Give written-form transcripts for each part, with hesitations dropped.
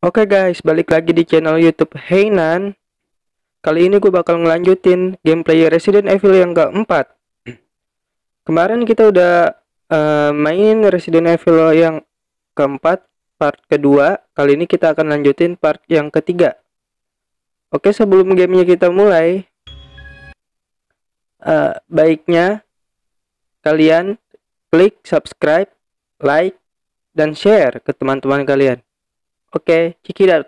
Oke guys, balik lagi di channel YouTube Heinan. Kali ini gue bakal ngelanjutin gameplay Resident Evil yang keempat. Kemarin kita udah main Resident Evil yang keempat, part kedua. Kali ini kita akan lanjutin part yang ketiga. Oke, sebelum gamenya kita mulai, baiknya kalian klik subscribe, like, dan share ke teman-teman kalian. Oke, cekidot.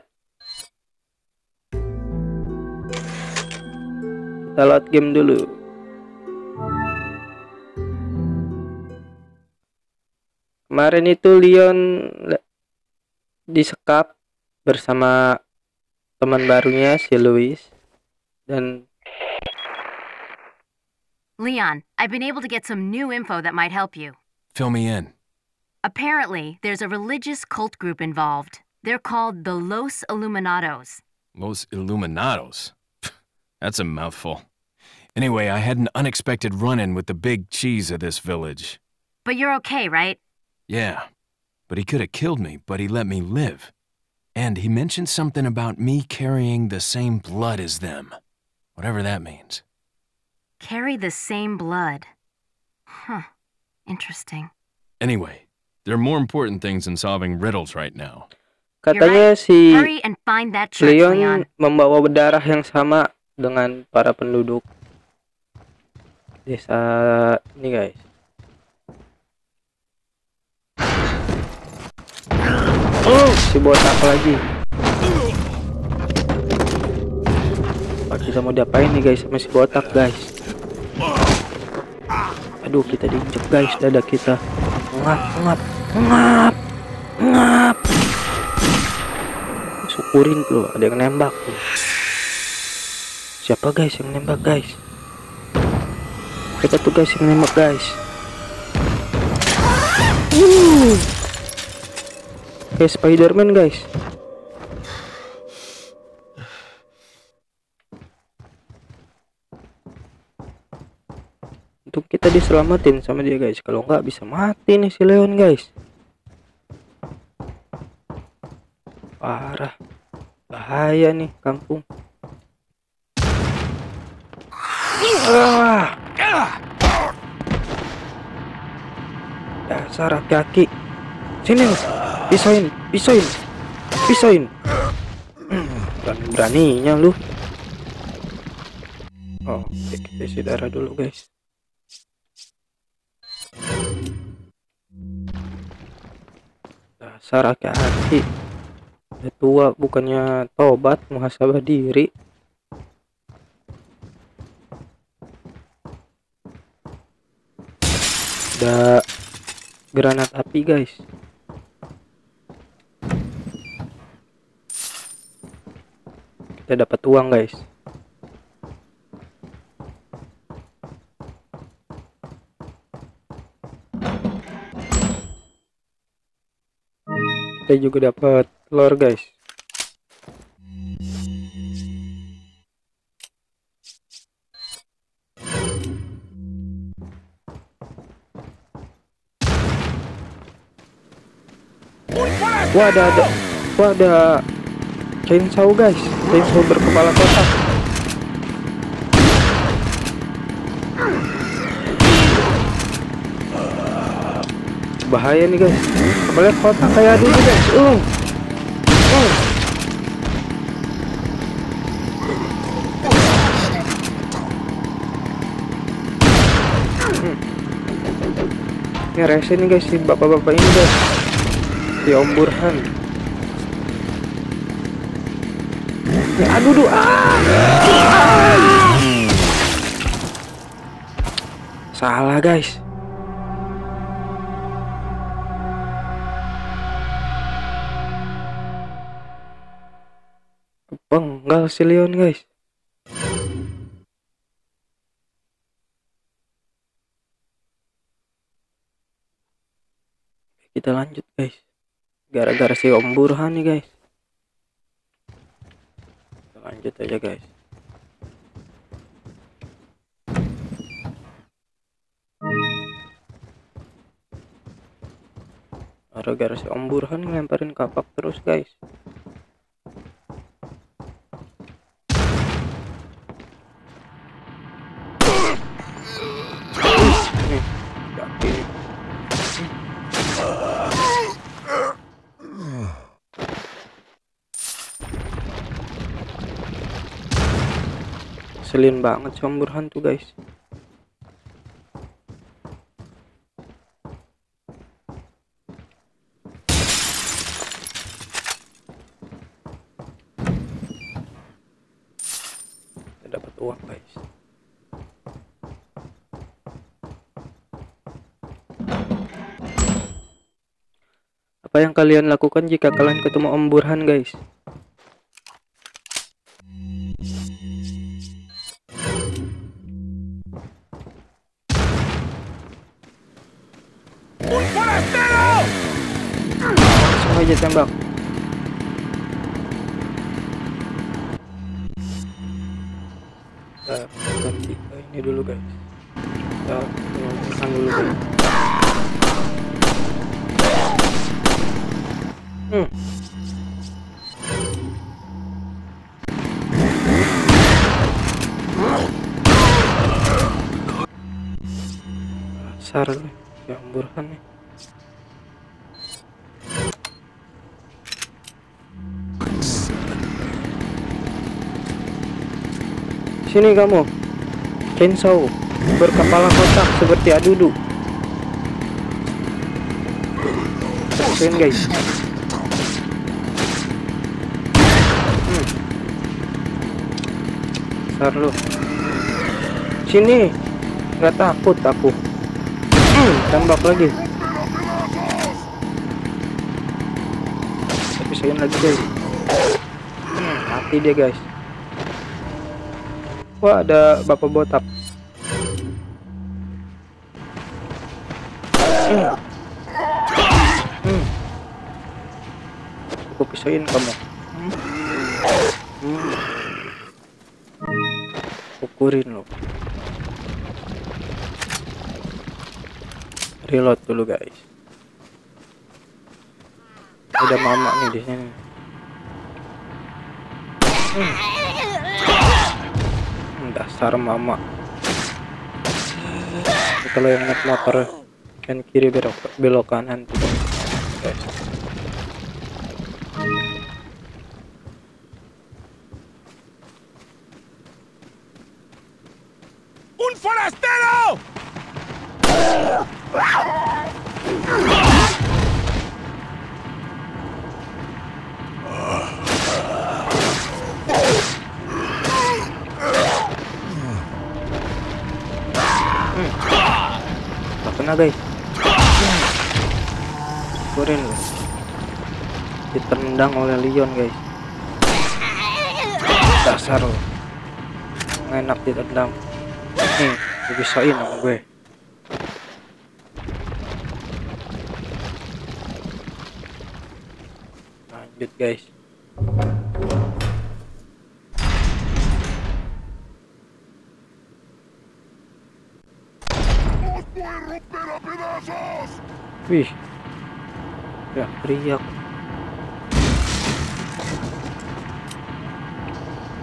Kita load game dulu. Kemarin itu Leon disekap bersama teman barunya si Louis dan Leon. I've been able to get some new info that might help you. Fill me in. Apparently, there's a religious cult group involved. They're called the Los Illuminados. Los Illuminados? That's a mouthful. Anyway, I had an unexpected run-in with the big cheese of this village. But you're okay, right? Yeah. But he could have killed me, but he let me live. And he mentioned something about me carrying the same blood as them. Whatever that means. Carry the same blood. Huh. Interesting. Anyway, there are more important things than solving riddles right now. Katanya si Leon membawa darah yang sama dengan para penduduk desa ini, guys. Oh, si botak lagi. Kita mau diapain nih, guys, sama si botak, guys? Aduh, kita diinjek, guys, dada kita. Ngap. Syukurin tuh ada yang nembak tuh. Siapa guys yang nembak, guys? Kita tuh guys yang nembak, guys. Kayak Spiderman, guys. Untuk kita diselamatin sama dia, guys. Kalau nggak bisa mati nih si Leon, guys. Parah, bahaya nih kampung. Dasar kaki. Sini, pisahin. Beraninya lu. Oh, kita isi darah dulu, guys. Dasar kaki. Tua bukannya tobat, muhasabah diri. Ada granat api, guys. Kita dapat uang, guys. Kita juga dapat telur, guys. Wadah chainsaw, guys. Chainsaw berkepala kotak. Bahaya nih, guys. Kepala kotak kayak dulu, guys. Ini rese nih, guys, si bapak-bapak ini, guys. Si Om Burhan. Ya aduh, salah, guys. Penggal si Leon, guys. Kita lanjut, guys. Gara-gara si Om Burhan nih, guys. Kita lanjut aja, guys. Gara-gara si Om Burhan ngelemparin kapak terus, guys. Ngeselin banget sambur hantu guys. Dapat uang guys. Apa yang kalian lakukan jika kalian ketemu Om Burhan guys? Langsung aja tembak. Kita ganti ini dulu guys. Kita makan dulu guys. Asar nih, ya Burhan nih. Sini kamu, chainsaw berkepala kotak seperti adudu. Keren guys. Besar lu. Sini, nggak takut aku. Tembak lagi. Tapi saya lagi guys. Mati dia guys. Wah, ada bapak botak. Aku pisahin kamu. Ukurin lo. Reload dulu guys. Ada mama nih di sini. Dasar mama. Kalau yang naik motor kan kiri belok kanan tuh guys. Un forastero. Kena guys, keren loh, ditendang oleh Leon guys. Dasar loh, enak ditendang. Nih dibisain sama gue. Lanjut guys. Wih, ya teriak.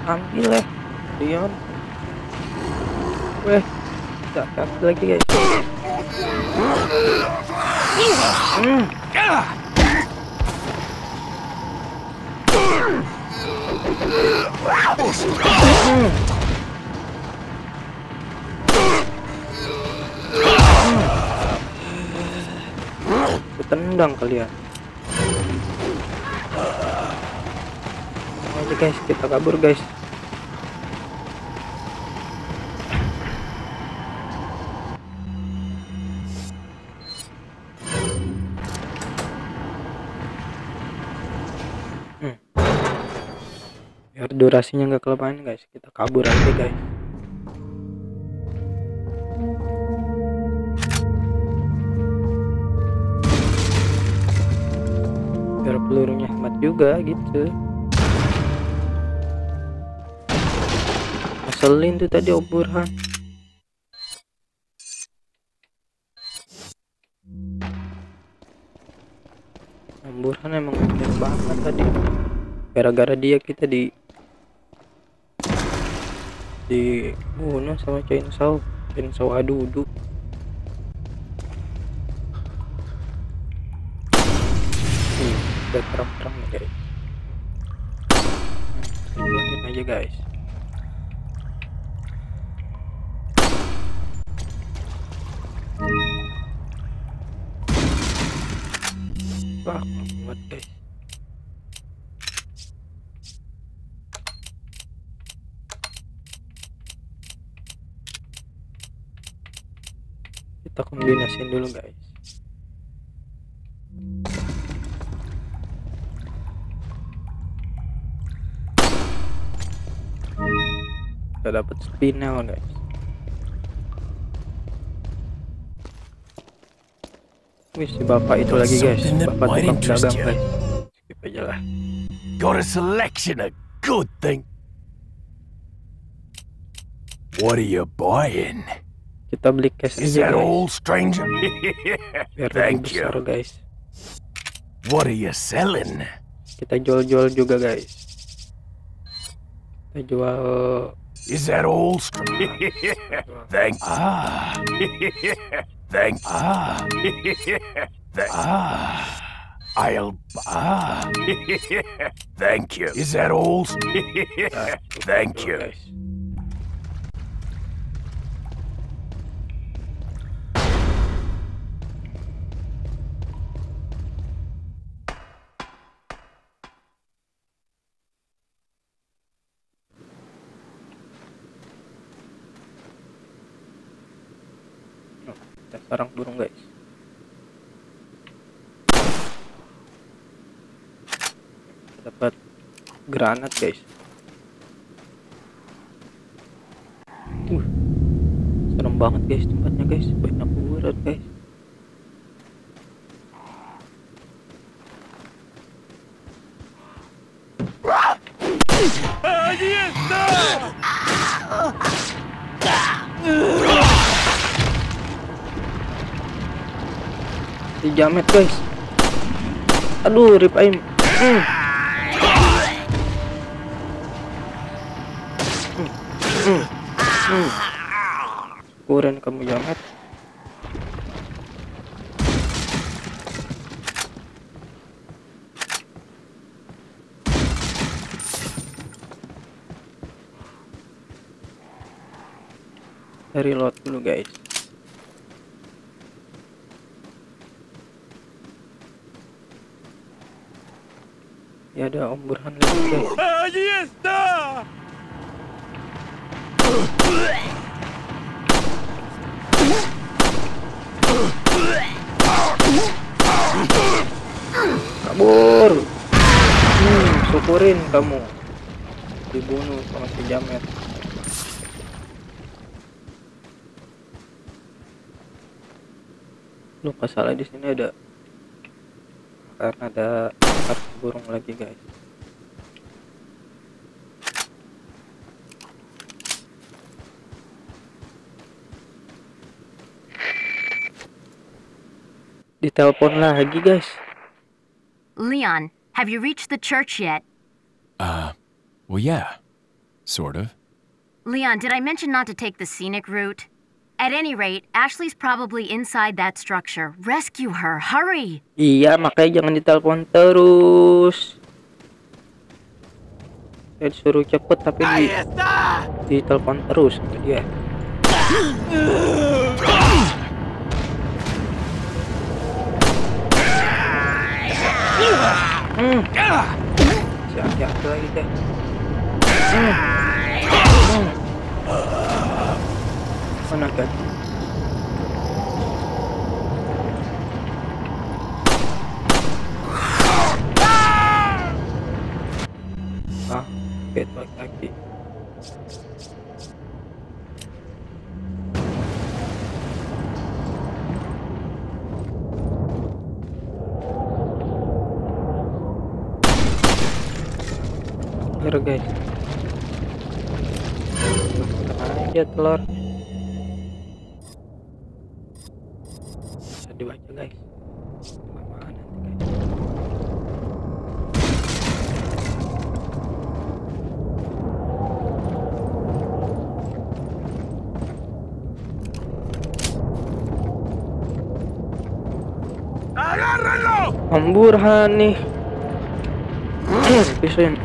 Ambil lah, Leon. Weh, tak kasih lagi guys. Tendang kalian. Ayo guys, kita kabur guys. Biar durasinya nggak kelamaan guys, kita kabur aja guys. Pelurunya hemat juga gitu. Ngeselin tuh tadi Om Burhan. Om Burhan emang bener banget tadi. Gara-gara dia kita dibunuh sama chainsaw adu-udu. Udah terang-terang guys. Aja guys. banget deh. Kita kombinasiin dulu guys. Kita dapat spinel guys. Wih, si bapak itu lagi guys. Bapak tukang dagang guys. Skip aja lah. Got a selection of good thing. What are you buying? Kita beli cash aja guys. Biar lebih besar guys. What are you selling? Kita jual-jual juga guys. Kita jual. Is that all? Thank. Ah. Thank. Ah. Thank. Ah. I'll. Ah. Thank you. Is that all? Thank you. Sarang burung guys. Dapat granat guys. Serem banget guys tempatnya guys, banyak urat guys. Jamet guys, aduh rip aim. Kurang kamu jamet. Reload dulu guys. Ya ada Om Burhan lagi guys. Kabur. Syukurin kamu dibunuh sama si jamet. Lu nggak salah, di sini ada karena ada burung lagi guys. Ditelepon lagi guys. Leon, have you reached the church yet? Well yeah, sort of. Leon, did I mention not to take the scenic route? At any rate, Ashley's probably inside that structure. Rescue her, hurry! Iya, makanya jangan ditelepon terus. Saya suruh cepet tapi ditelepon terus dia. Siap-siap lagi deh. Mana guys? Ah, ketbak lagi. Ayo guys. Ayo telur. Dibaca guys. Agárrenlo. Om Burhan nih. Pisahin.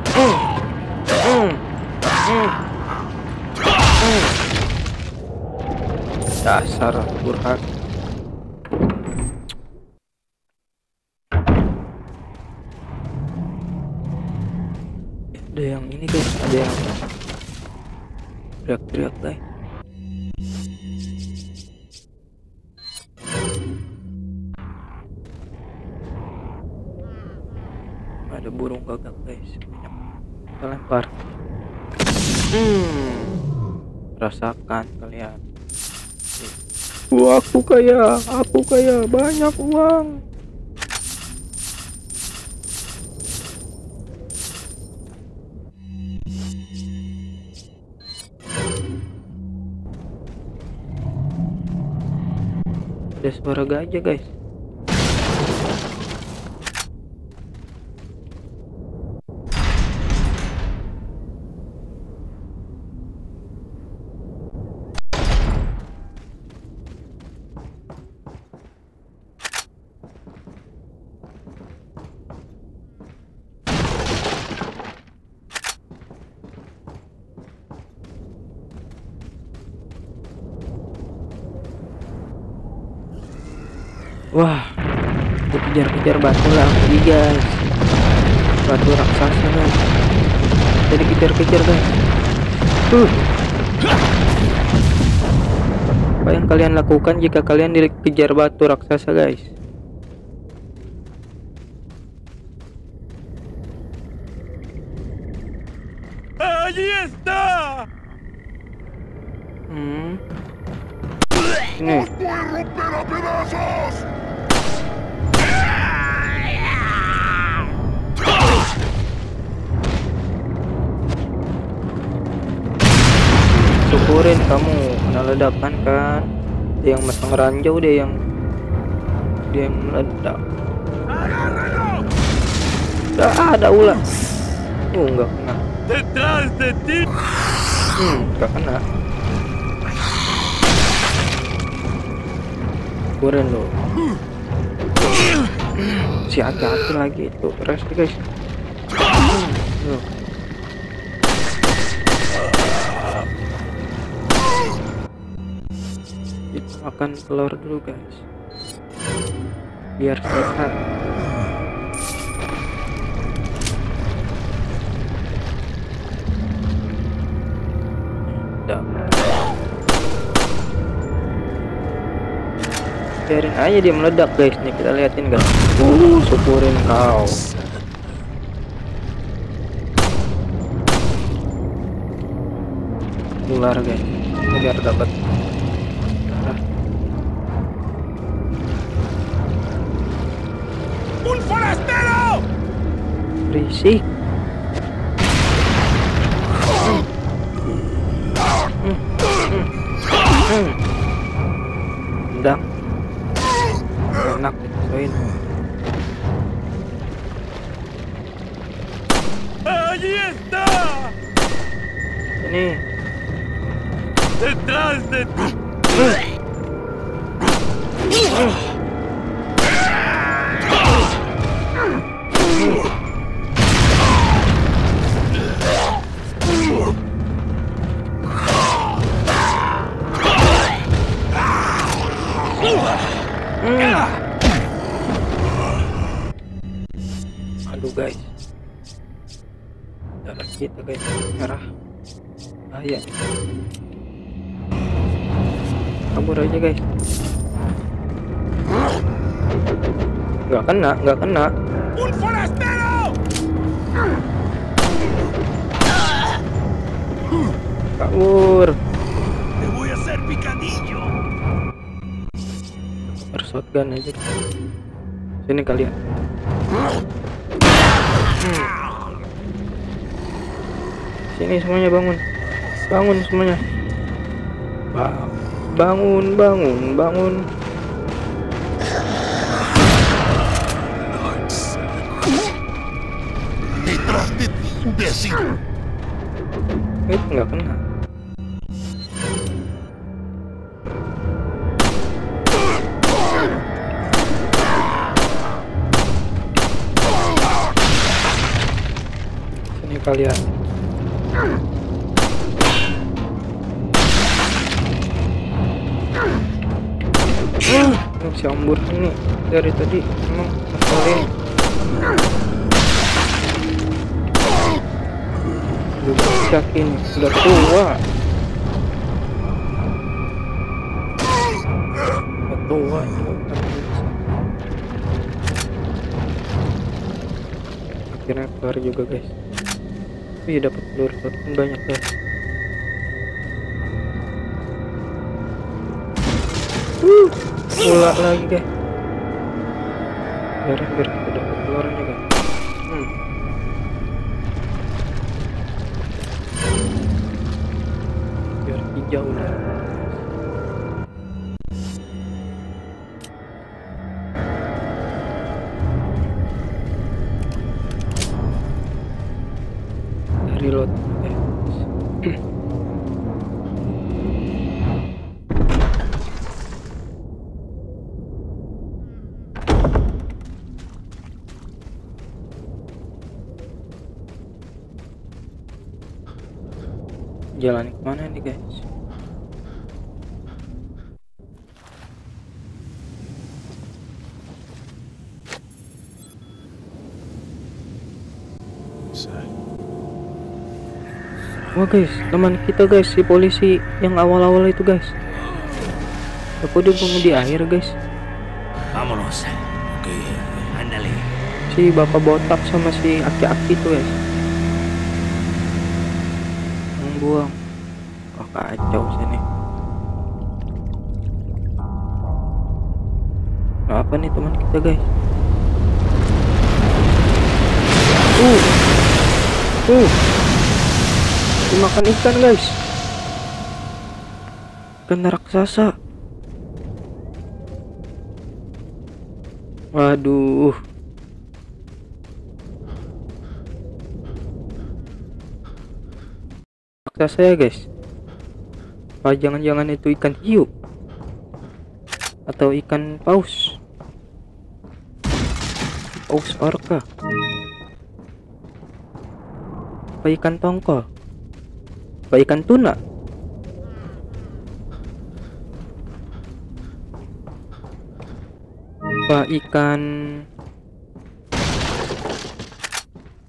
Dasar Burhan. Ada yang ini guys, ada yang teriak-teriak guys. Ada burung gagak guys, kita lempar. Rasakan kalian. Wah, aku kaya, banyak uang. Ada suara gajah guys. Wah, aku kejar-kejar batu lagi guys, batu raksasa guys, jadi kejar-kejar guys. Apa yang kalian lakukan jika kalian dikejar batu raksasa guys? Allí está. Ini. Syukurin kamu kena ledakan kan, dia yang masang ranjau, dia yang meledak. Ada ular. Enggak kena. Enggak kena. Syukurin loh. Si hati-hati lagi itu rest guys. Akan telur dulu guys biar sehat. Biarin aja dia meledak guys, nih kita liatin guys. Syukurin kau. Ular guys, biar dapat. Berisik. Udah enak dikasuhin. Ini detrás de ti. Aduh guys, darah kita guys merah, bahaya. Kabur aja guys. Nggak kena. Kabur. Shotgun aja sini kalian. Sini semuanya, bangun semuanya, bangun. Itu nggak kena. Kalian si ambur ini dari tadi emang ngeselin. Budak ini sudah tua. Akhirnya keluar juga guys. Wih, dapat telur banyak guys. Ular lagi guys. Biar kita dapat telur aja guys. Biar hijau lah. Reload. Jalan kemana nih guys? Wah guys, teman kita guys, si polisi yang awal-awal itu guys. Aku dia pengen di akhir guys. Vamos. Oke, andale. Si bapak botak sama si aki-aki itu guys. Yang buang. Kok kacau sini. Nah, apa nih teman kita guys? Makan ikan guys, ikan raksasa. Waduh, raksasa ya guys. Wah, jangan-jangan itu ikan hiu atau ikan paus, paus orca, apa ikan tongkol, apa ikan tuna? Apa ikan?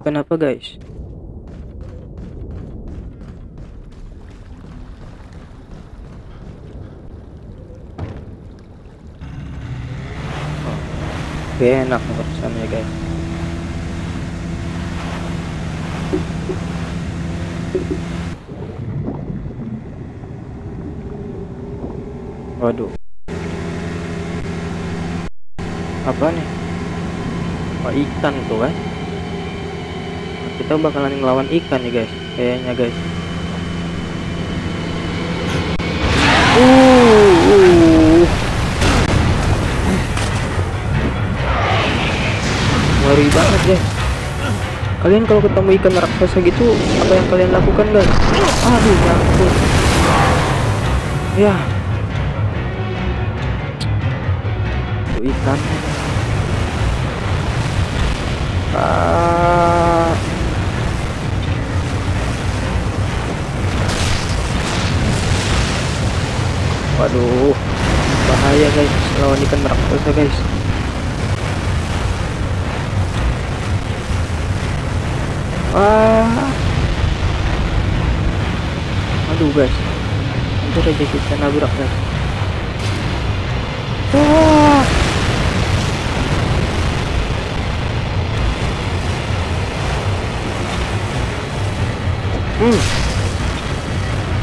Kenapa guys? Oke, enak pesannya guys. Waduh, apa nih? Oh, ikan tuh kan? Kita bakalan ngelawan ikan nih guys, kayaknya guys. Ngeri banget guys. Kalian kalau ketemu ikan raksasa gitu, apa yang kalian lakukan guys? Aduh, ampun. Ya. Ikan waduh, bahaya guys lawan ikan raksasa guys. Aduh guys, itu aja kita nabrak guys.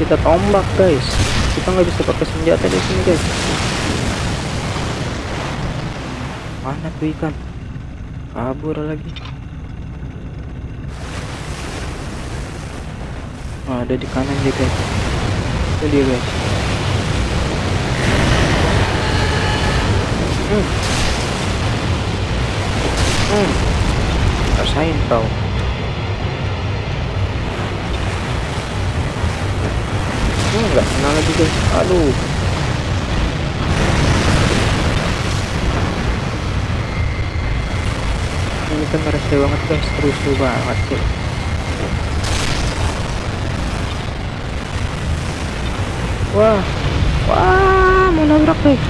Kita tombak guys. Kita nggak bisa pakai senjata di sini guys. Mana tuh ikan? Kabur lagi. Ada di kanan dia guys. Itu dia guys. Rasain tau. Enggak kena lagi guys. Aduh, ini kan merasa banget guys, terus banget guys. Wah mau nabrak guys.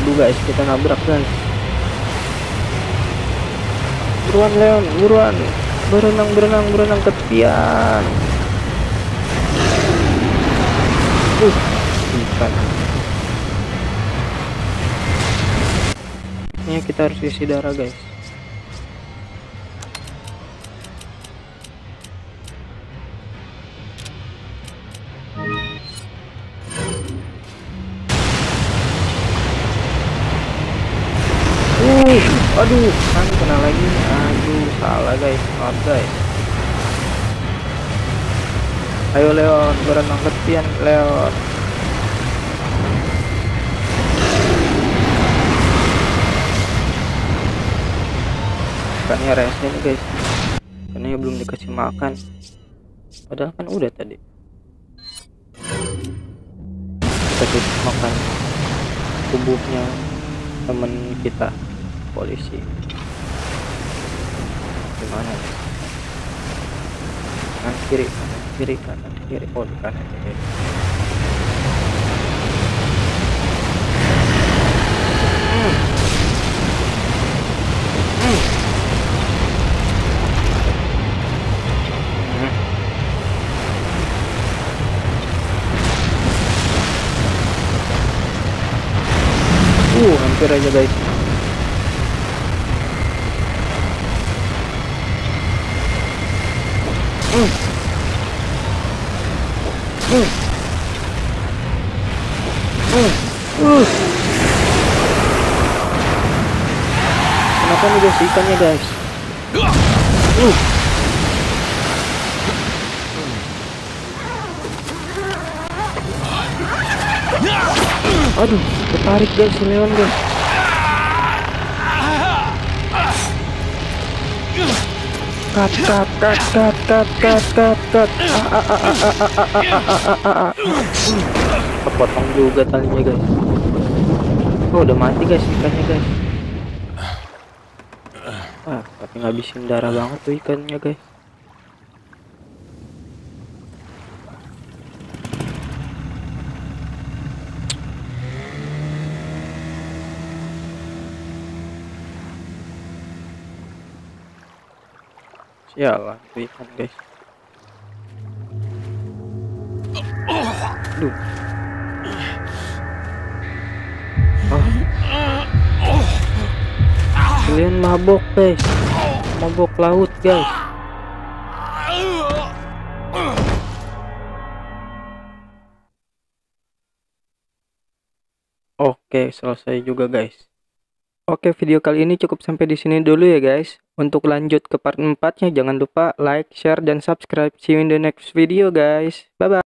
Aduh guys, kita nabrak guys. Buruan Leon, buruan. berenang ke tepian. Ikan. Ini kita harus isi darah, guys. Aduh, kan kena lagi. Aduh, salah guys, maaf guys. Ayo Leon, berenang ke tepian Leon. Ikannya resnya nih guys, karena belum dikasih makan. Padahal kan udah tadi. Kita kasih makan tubuhnya temen kita. Polisi gimana nih? Kanan kiri, kanan kiri, kanan kiri. Oh di kanan kiri. Hampir aja guys. Kenapa nih guys ikannya guys? Aduh, ketarik guys Leon guys. Kepotong juga talinya guys. Oh udah mati guys ikannya guys. Ah tapi ngabisin darah banget tuh ikannya guys. Sialan tuh ikan guys. Aduh. Kalian mabok guys, mabok laut guys. Oke, selesai juga guys. Oke, video kali ini cukup sampai di sini dulu ya guys. Untuk lanjut ke part 4-nya jangan lupa like, share, dan subscribe. See you in the next video guys. Bye bye.